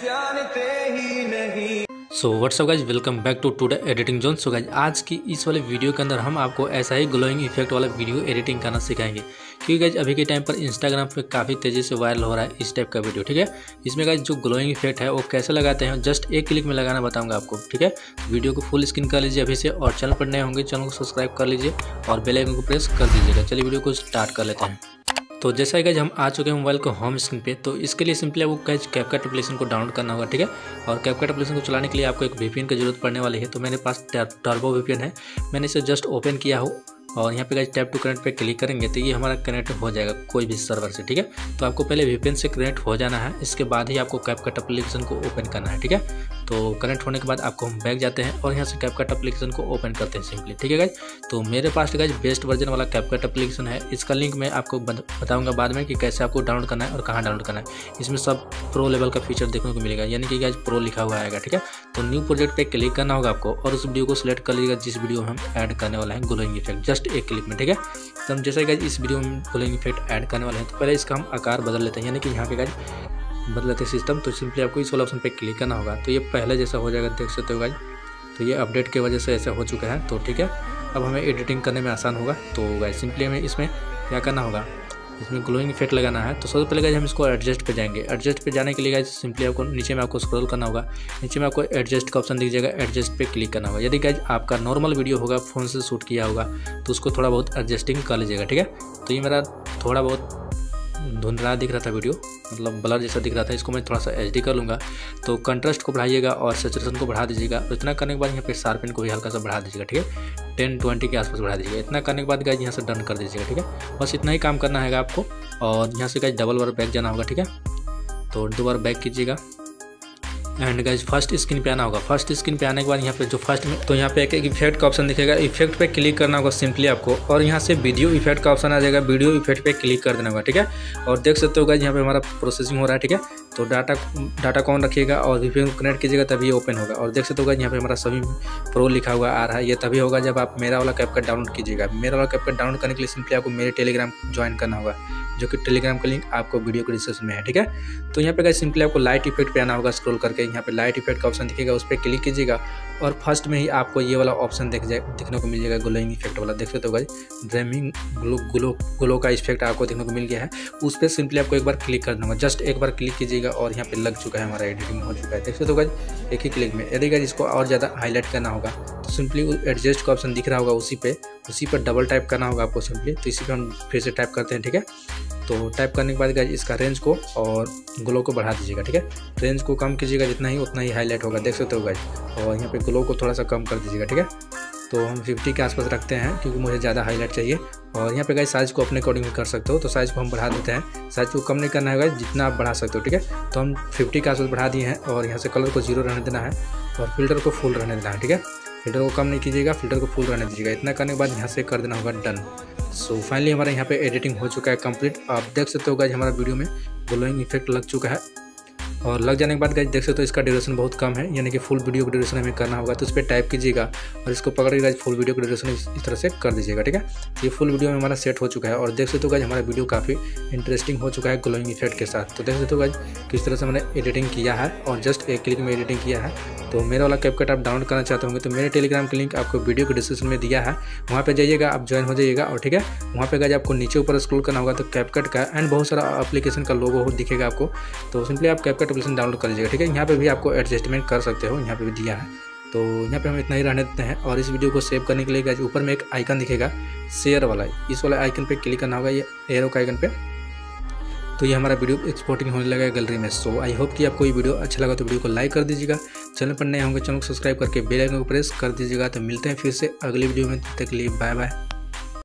पहचानते ही नहीं। So what's up guys, welcome back to today editing zone. So guys, आज की इस वाले वीडियो के अंदर हम आपको ऐसा ही ग्लोइंग इफेक्ट वाला वीडियो एडिटिंग करना सिखाएंगे, क्योंकि गाइज अभी के टाइम पर इंस्टाग्राम पे काफ़ी तेज़ी से वायरल हो रहा है इस टाइप का वीडियो। ठीक है, इसमें गाइज जो ग्लोइंग इफेक्ट है वो कैसे लगाते हैं जस्ट एक क्लिक में लगाना बताऊंगा आपको। ठीक है, वीडियो को फुल स्क्रीन कर लीजिए अभी से, और चैनल पर नए होंगे चैनल को सब्सक्राइब कर लीजिए और बेल आइकन को प्रेस कर दीजिएगा। चलिए वीडियो को स्टार्ट कर लेते हैं। तो जैसा कि हम आ चुके हैं मोबाइल को होम स्क्रीन पे, तो इसके लिए सिंपली आपको कैच कैपकट एप्लीकेशन को डाउनलोड करना होगा। ठीक है, और कैपकट एप्लीकेशन को चलाने के लिए आपको एक वीपीएन की जरूरत पड़ने वाली है। तो मेरे पास टर्बो वीपीएन है, मैंने इसे जस्ट ओपन किया हो और यहाँ पे गाइज टैप टू कनेक्ट पे क्लिक करेंगे तो ये हमारा कनेक्ट हो जाएगा कोई भी सर्वर से। ठीक है, तो आपको पहले वीपीएन से कनेक्ट हो जाना है, इसके बाद ही आपको कैपकट एप्लीकेशन को ओपन करना है। ठीक है, तो कनेक्ट होने के बाद आपको हम बैक जाते हैं और यहाँ से कैपकट एप्लीकेशन को ओपन करते हैं सिंपली। ठीक है गाइज, तो मेरे पास गाइज बेस्ट वर्जन वाला कैपकट एप्लीकेशन है, इसका लिंक मैं आपको बताऊँगा बाद में कि कैसे आपको डाउनलोड करना है और कहाँ डाउनलोड करना है। इसमें सब प्रो लेवल का फीचर देखने को मिलेगा, यानी कि गाइज प्रो लिखा हुआ आएगा। ठीक है, तो न्यू प्रोजेक्ट पर क्लिक करना होगा आपको और उस वीडियो को सिलेक्ट कर लीजिएगा जिस वीडियो में हम ऐड करने वाला है ग्लोइंग इफेक्ट जस्ट एक क्लिक में। ठीक है, तो हम जैसे गाइज इस वीडियो में ग्लोइंग इफेक्ट ऐड करने वाले हैं, तो पहले इसका हम आकार बदल लेते हैं, यानी कि यहाँ पे गाइज बदल लेते हैं सिस्टम। तो सिंपली आपको इस वाला ऑप्शन पे क्लिक करना होगा, तो ये पहले जैसा हो जाएगा, देख सकते हो गाइज। तो ये अपडेट की वजह से ऐसा हो चुका है। तो ठीक है, अब हमें एडिटिंग करने में आसान होगा। तो गाइज सिंपली हमें इसमें क्या करना होगा, इसमें ग्लोइंग इफेक्ट लगाना है। तो सबसे पहले गाइज हम इसको एडजस्ट पे जाएंगे। एडजस्ट पे जाने के लिए गाइज सिंपली आपको नीचे में आपको स्क्रॉल करना होगा, नीचे में आपको एडजस्ट का ऑप्शन दिख जाएगा, एडजस्ट पे क्लिक करना होगा। यदि गाइज आपका नॉर्मल वीडियो होगा, फ़ोन से शूट किया होगा, तो उसको थोड़ा बहुत एडजस्टिंग कर लीजिएगा। ठीक है, तो ये मेरा थोड़ा बहुत धुंधला दिख रहा था वीडियो, मतलब ब्लर जैसा दिख रहा था, इसको मैं थोड़ा सा एचडी कर लूँगा। तो कंट्रास्ट को बढ़ाइएगा और सैचुरेशन को बढ़ा दीजिएगा। इतना करने के बाद यहाँ पे शार्पन को भी हल्का सा बढ़ा दीजिएगा। ठीक है, 10-20 के आसपास बढ़ा दीजिएगा। इतना करने के बाद गाइज यहाँ से डन कर दीजिएगा। ठीक है, बस इतना ही काम करना है आपको, और यहाँ से गाइज डबल बार बैक जाना होगा। ठीक है, तो दो बार बैक कीजिएगा एंड गाइज फर्स्ट स्क्रीन पे आना होगा। फर्स्ट स्क्रीन पे आने के बाद यहाँ पे जो फर्स्ट में तो यहाँ पे एक इफेक्ट का ऑप्शन दिखेगा, इफेक्ट पे क्लिक करना होगा सिंपली आपको, और यहाँ से वीडियो इफेक्ट का ऑप्शन आ जाएगा, वीडियो इफेक्ट पे क्लिक कर देना होगा। ठीक है, और देख सकते हो गाइज यहाँ पे हमारा प्रोसेसिंग हो रहा है। ठीक है, तो डाटा कौन रखिएगा और वीपीएन को कनेक्ट कीजिएगा तभी ओपन होगा। और देख सकते हो गाइज यहाँ पे हमारा सभी प्रो लिखा हुआ आ रहा है, ये तभी होगा जब आप मेरा वाला कैपकट डाउनलोड कीजिएगा। मेरा वाला कैपकट डाउनलोड करने के लिए सिंपली आपको मेरे टेलीग्राम ज्वाइन करना होगा, जो कि टेलीग्राम का लिंक आपको वीडियो के डिस्क्रिप्शन में है। ठीक है, तो यहाँ पे गाइज सिंपली आपको लाइट इफेक्ट पे आना होगा, स्क्रॉल करके यहाँ पे लाइट इफेक्ट का ऑप्शन दिखेगा, उस पर क्लिक कीजिएगा और फर्स्ट में ही आपको ये वाला ऑप्शन देखने को मिल जाएगा, ग्लोइंग इफेक्ट वाला। देख सकते हो गाइज ड्रेमिंग ग्लो का इफेक्ट आपको देखने को मिल गया है, उस पर सिंपली आपको एक बार क्लिक करना होगा। जस्ट एक बार क्लिक कीजिएगा और यहाँ पे लग चुका है, हमारा एडिटिंग हो चुका है। देख सकते हो गाइज एक ही क्लिक में। यदि गाइज इसको और ज़्यादा हाईलाइट करना होगा तो सिंपली एडजस्ट का ऑप्शन दिख रहा होगा, उसी पर डबल टाइप करना होगा आपको सिंपली। तो इसी पर हम फिर से टाइप करते हैं। ठीक है, तो टाइप करने के बाद गाइज इसका रेंज को और ग्लो को बढ़ा दीजिएगा। ठीक है, रेंज को कम कीजिएगा, जितना ही उतना ही हाईलाइट होगा। देख सकते हो गाइज, और यहाँ पे ग्लो को थोड़ा सा कम कर दीजिएगा। ठीक है, तो हम 50 के आसपास रखते हैं क्योंकि मुझे ज़्यादा हाईलाइट चाहिए। और यहाँ पे गाइज साइज़ को अपने अकॉर्डिंग कर सकते हो, तो साइज़ को हम बढ़ा देते हैं। साइज़ को कम नहीं करना है गाइज, जितना आप बढ़ा सकते हो। ठीक है, तो हम 50 के आसपास बढ़ा दिए हैं। और यहाँ से कलर को 0 रहने देना है और फिल्टर को फुल रहने देना है। ठीक है, फिल्टर को कम नहीं कीजिएगा, फिल्टर को फुल रहने दीजिएगा। इतना करने के बाद यहाँ से कर देना होगा डन। सो फाइनली हमारा यहाँ पे एडिटिंग हो चुका है कंप्लीट। आप देख सकते हो गाइज हमारा वीडियो में ग्लोइंग इफेक्ट लग चुका है, और लग जाने के बाद गाइज देख सकते हो इसका ड्यूरेशन बहुत कम है, यानी कि फुल वीडियो का ड्यूरेशन हमें करना होगा। तो उस पर टाइप कीजिएगा और इसको पकड़ के गाइज फुल वीडियो का ड्यूरेशन इस तरह से कर दीजिएगा। ठीक है, ये फुल वीडियो में हमारा सेट हो चुका है, और देख सकते हो गाइज हमारा वीडियो काफ़ी इंटरेस्टिंग हो चुका है ग्लोइंग इफेक्ट के साथ। तो देख सकते हो गाइज किस तरह से हमने एडिटिंग किया है, और जस्ट एक क्लिक में एडिटिंग किया है। तो मेरा वाला कैपकट आप डाउनलोड करना चाहते होंगे तो मेरे टेलीग्राम का लिंक आपको वीडियो के डिस्क्रिप्शन में दिया है, वहाँ पर जाइएगा, आप ज्वाइन हो जाइएगा। और ठीक है, वहाँ पर गाइज आपको नीचे ऊपर स्क्रॉल करना होगा, तो कैपकट का एंड बहुत सारा एप्लीकेशन का लोगो दिखेगा आपको। तो सिंपली आप कैपकट डाउनलोड कर लीजिएगा। ठीक है, यहाँ पे भी आपको एडजस्टमेंट कर सकते हो, यहाँ पे भी दिया है। तो यहाँ पे हम इतना ही रहने देते हैं। और इस वीडियो को सेव करने के लिए गाइज ऊपर में एक आइकन दिखेगा शेयर वाला, इस वाला आइकन पे क्लिक करना होगा, ये एरो का आइकन पे। तो ये हमारा वीडियो एक्सपोर्टिंग होने लगा है गैलरी में। सो आई होप कि आपको ये वीडियो अच्छा लगा, तो वीडियो को लाइक कर दीजिएगा। चैनल पर नए होंगे चैनल को सब्सक्राइब करके बेल आइकन को प्रेस कर दीजिएगा। तो मिलते हैं फिर से अगले वीडियो में, तब तक के लिए बाय बाय।